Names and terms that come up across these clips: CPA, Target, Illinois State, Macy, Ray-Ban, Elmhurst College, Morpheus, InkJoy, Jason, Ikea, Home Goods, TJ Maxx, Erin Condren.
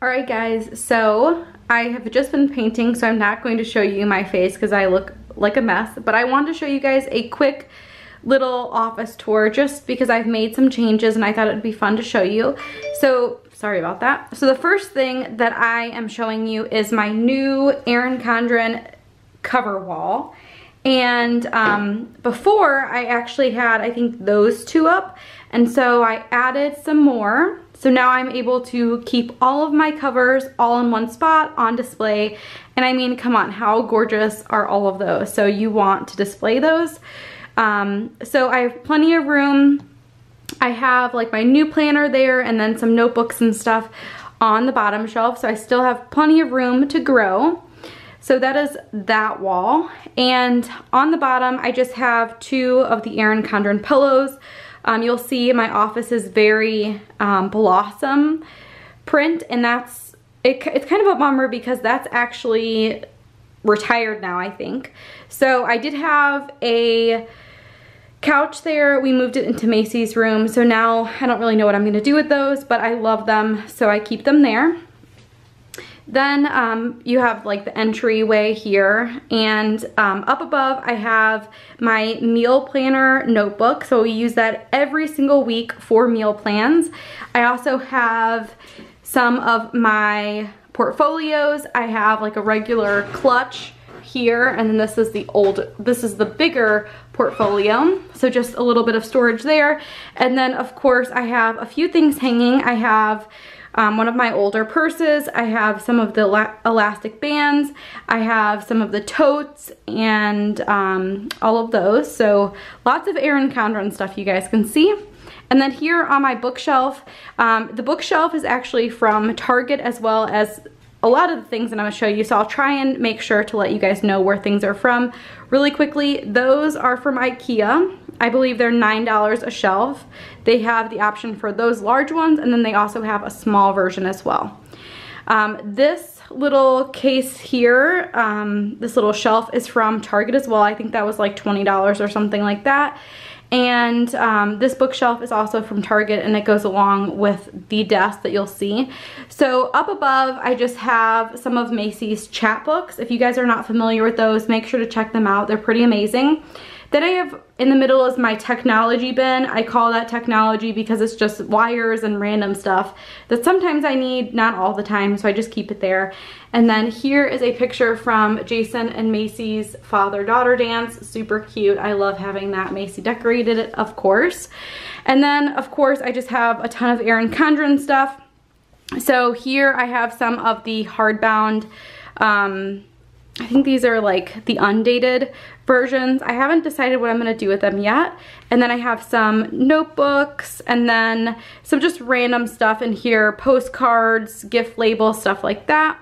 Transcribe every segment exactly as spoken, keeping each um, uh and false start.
Alright guys, so I have just been painting, so I'm not going to show you my face because I look like a mess, but I wanted to show you guys a quick little office tour just because I've made some changes and I thought it would be fun to show you. So, sorry about that. So the first thing that I am showing you is my new Erin Condren cover wall. And um, before I actually had, I think, those two up, and so I added some more. So now I'm able to keep all of my covers all in one spot on display. And I mean, come on, how gorgeous are all of those? So you want to display those. Um, so I have plenty of room. I have like my new planner there and then some notebooks and stuff on the bottom shelf. So I still have plenty of room to grow. So that is that wall. And on the bottom, I just have two of the Erin Condren pillows. Um, you'll see my office is very um, blossom print, and that's, it, it's kind of a bummer because that's actually retired now, I think. So I did have a couch there. We moved it into Macy's room, so now I don't really know what I'm gonna do with those, but I love them, so I keep them there. Then um, you have like the entryway here, and um, up above I have my meal planner notebook. So we use that every single week for meal plans. I also have some of my portfolios. I have like a regular clutch here, and then this is the old, this is the bigger portfolio. So just a little bit of storage there. And then of course I have a few things hanging. I have Um, one of my older purses, I have some of the la elastic bands, I have some of the totes, and um, all of those. So lots of Erin Condren stuff you guys can see. And then here on my bookshelf, um, the bookshelf is actually from Target, as well as a lot of the things that I'm going to show you. So I'll try and make sure to let you guys know where things are from really quickly. Those are from Ikea. I believe they're nine dollars a shelf. They have the option for those large ones, and then they also have a small version as well. Um, this little case here, um, this little shelf is from Target as well. I think that was like twenty dollars or something like that. And um, this bookshelf is also from Target, and it goes along with the desk that you'll see. So up above, I just have some of Macy's chapbooks. If you guys are not familiar with those, make sure to check them out. They're pretty amazing. Then I have, in the middle is my technology bin. I call that technology because it's just wires and random stuff that sometimes I need, not all the time, so I just keep it there. And then here is a picture from Jason and Macy's father-daughter dance. Super cute. I love having that. Macy decorated it, of course. And then, of course, I just have a ton of Erin Condren stuff. So here I have some of the hardbound, um, I think these are like the undated versions. I haven't decided what I'm gonna do with them yet. And then I have some notebooks, and then some just random stuff in here, postcards, gift labels, stuff like that.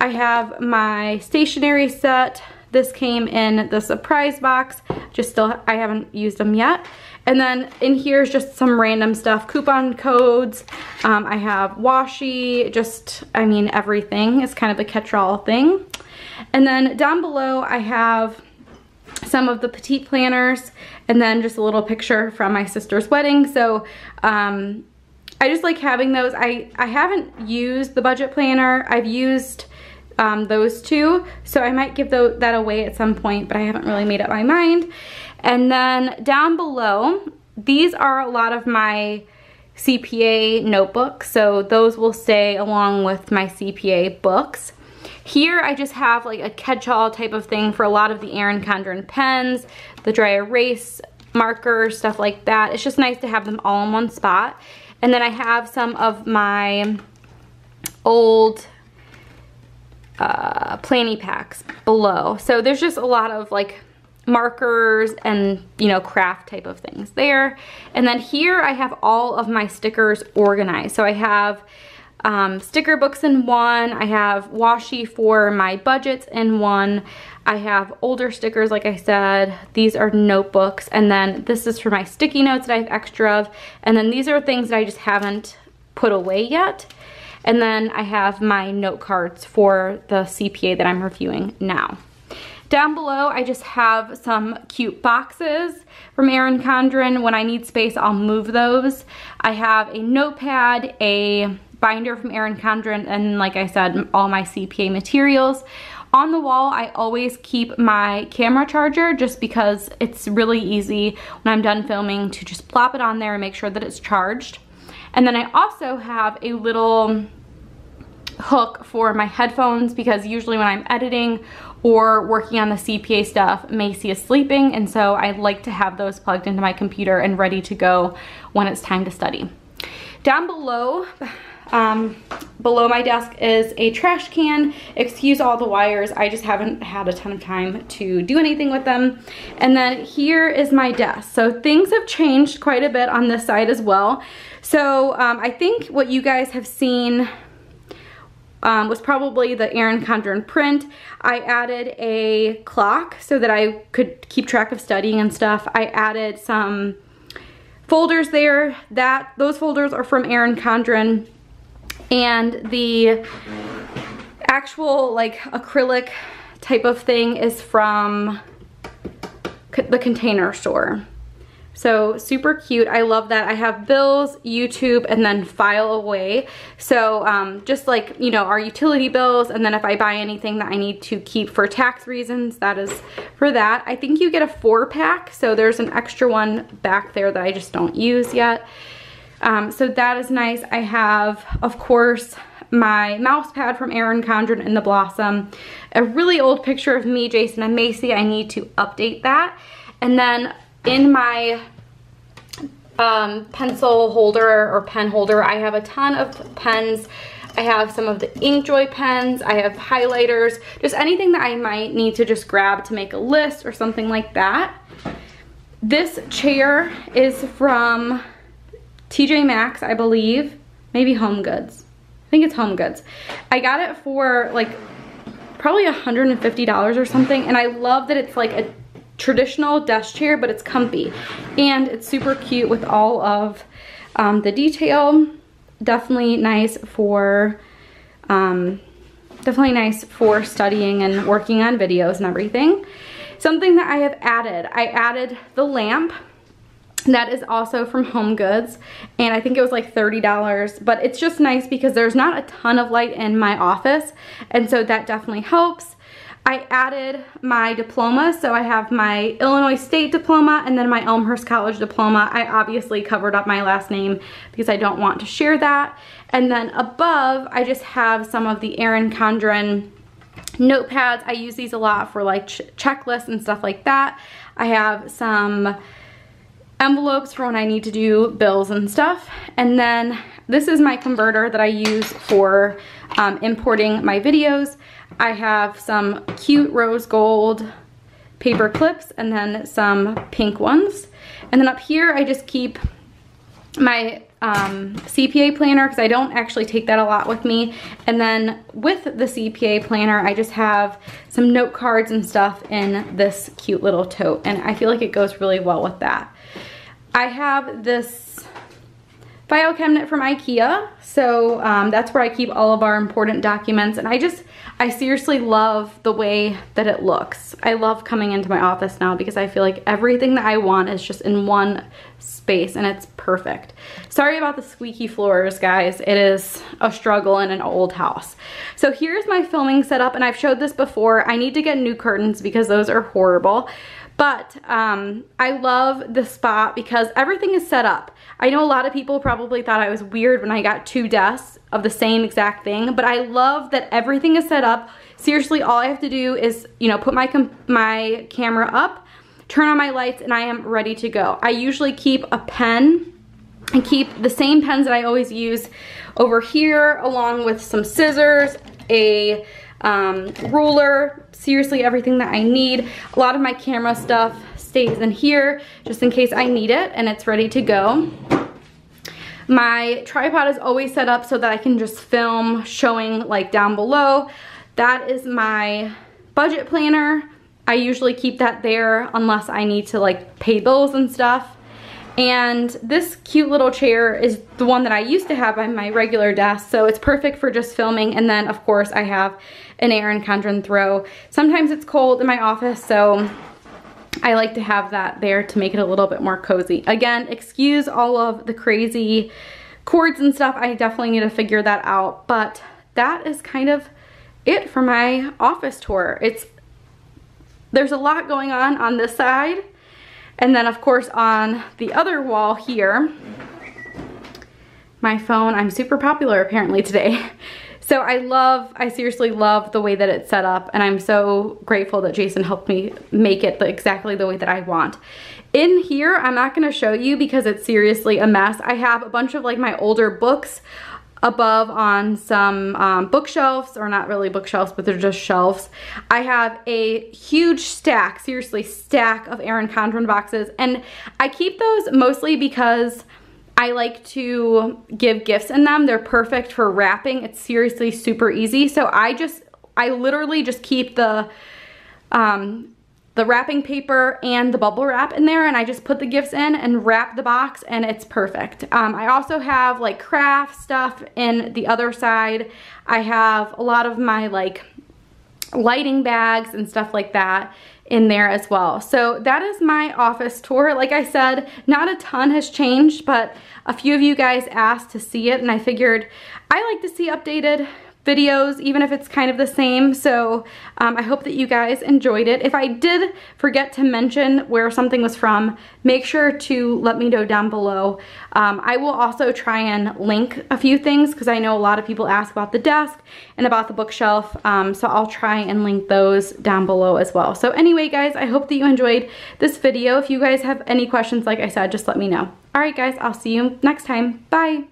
I have my stationery set. This came in the surprise box. Just still, I haven't used them yet. And then in here is just some random stuff, coupon codes. Um, I have washi, just, I mean, everything. It's kind of a catch-all thing. And then down below, I have some of the petite planners, and then just a little picture from my sister's wedding. So um, I just like having those. I, I haven't used the budget planner. I've used um, those two, so I might give those, that away at some point, but I haven't really made up my mind. And then down below, these are a lot of my C P A notebooks, so those will stay along with my C P A books. Here I just have like a catch-all type of thing for a lot of the Erin Condren pens, the dry erase markers, stuff like that. It's just nice to have them all in one spot. And then I have some of my old uh, planny packs below. So there's just a lot of like markers and, you know, craft type of things there. And then here I have all of my stickers organized. So I have Um, sticker books in one, I have washi for my budgets in one, I have older stickers like I said, these are notebooks, and then this is for my sticky notes that I have extra of, and then these are things that I just haven't put away yet, and then I have my note cards for the C P A that I'm reviewing now. Down below, I just have some cute boxes from Erin Condren. When I need space, I'll move those. I have a notepad, a binder from Erin Condren, and like I said, all my C P A materials. On the wall, I always keep my camera charger just because it's really easy when I'm done filming to just plop it on there and make sure that it's charged. And then I also have a little hook for my headphones because usually when I'm editing or working on the C P A stuff, Macy is sleeping, and so I like to have those plugged into my computer and ready to go when it's time to study. Down below, um, below my desk is a trash can. Excuse all the wires, I just haven't had a ton of time to do anything with them. And then here is my desk. So things have changed quite a bit on this side as well. So um, I think what you guys have seen Um, was probably the Erin Condren print. I added a clock so that I could keep track of studying and stuff. I added some folders there. That those folders are from Erin Condren, and the actual like acrylic type of thing is from co- the Container Store. So super cute, I love that. I have bills, YouTube, and then file away. So um, just like, you know, our utility bills, and then if I buy anything that I need to keep for tax reasons, that is for that. I think you get a four pack, so there's an extra one back there that I just don't use yet. Um, so that is nice. I have, of course, my mouse pad from Erin Condren in the Blossom. A really old picture of me, Jason, and Macy. I need to update that. And then in my um, pencil holder or pen holder, I have a ton of pens. I have some of the InkJoy pens, I have highlighters, just anything that I might need to just grab to make a list or something like that. This chair is from T J Maxx, I believe, maybe Home Goods. I think it's Home Goods. I got it for like probably one hundred fifty dollars or something, and I love that it's like a traditional desk chair, but it's comfy and it's super cute with all of um, the detail. Definitely nice for um, definitely nice for studying and working on videos and everything. Something that I have added, I added the lamp that is also from Home Goods, and I think it was like thirty dollars, but it's just nice because there's not a ton of light in my office, and so that definitely helps. I added my diploma, so I have my Illinois State diploma and then my Elmhurst College diploma. I obviously covered up my last name because I don't want to share that. And then above, I just have some of the Erin Condren notepads. I use these a lot for like ch checklists and stuff like that. I have some envelopes for when I need to do bills and stuff. And then this is my converter that I use for um, importing my videos. I have some cute rose gold paper clips and then some pink ones. And then up here, I just keep my um, C P A planner because I don't actually take that a lot with me. And then with the C P A planner, I just have some note cards and stuff in this cute little tote. And I feel like it goes really well with that. I have this file cabinet from Ikea. So um, that's where I keep all of our important documents. And I just, I seriously love the way that it looks. I love coming into my office now because I feel like everything that I want is just in one space, and it's perfect. Sorry about the squeaky floors, guys. It is a struggle in an old house. So here's my filming setup, and I've showed this before. I need to get new curtains because those are horrible. But um, I love the spot because everything is set up. I know a lot of people probably thought I was weird when I got two desks of the same exact thing, but I love that everything is set up. Seriously, all I have to do is, you know, put my com my camera up, turn on my lights, and I am ready to go. I usually keep a pen and keep the same pens that I always use over here, along with some scissors, a um, ruler, seriously everything that I need. A lot of my camera stuff stays in here just in case I need it, and it's ready to go. My tripod is always set up so that I can just film showing like down below. That is my budget planner. I usually keep that there unless I need to like pay bills and stuff. And this cute little chair is the one that I used to have on my regular desk, so it's perfect for just filming. And then, of course, I have an Erin Condren throw. Sometimes it's cold in my office, so I like to have that there to make it a little bit more cozy. Again, excuse all of the crazy cords and stuff, I definitely need to figure that out. But that is kind of it for my office tour. It's there's a lot going on on this side, and then of course on the other wall here. My phone, I'm super popular apparently today. So I love, I seriously love the way that it's set up, and I'm so grateful that Jason helped me make it the, exactly the way that I want. In here, I'm not gonna show you because it's seriously a mess. I have a bunch of like my older books above on some um, bookshelves, or not really bookshelves, but they're just shelves. I have a huge stack, seriously stack of Erin Condren boxes, and I keep those mostly because I like to give gifts in them. They're perfect for wrapping. It's seriously super easy. So I just, I literally just keep the, um, the wrapping paper and the bubble wrap in there, and I just put the gifts in and wrap the box, and it's perfect. Um, I also have like craft stuff in the other side. I have a lot of my like lighting bags and stuff like that in there as well. So that is my office tour. Like I said, not a ton has changed, but a few of you guys asked to see it, and I figured I like to see updated videos, even if it's kind of the same. So um, I hope that you guys enjoyed it. If I did forget to mention where something was from, make sure to let me know down below. Um, I will also try and link a few things because I know a lot of people ask about the desk and about the bookshelf. Um, so I'll try and link those down below as well. So anyway, guys, I hope that you enjoyed this video. If you guys have any questions, like I said, just let me know. All right, guys, I'll see you next time. Bye.